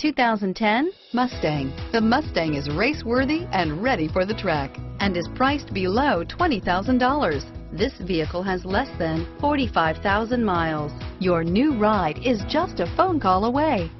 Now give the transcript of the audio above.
2010 Mustang. The Mustang is race-worthy and ready for the track and is priced below $20,000. This vehicle has less than 45,000 miles. Your new ride is just a phone call away.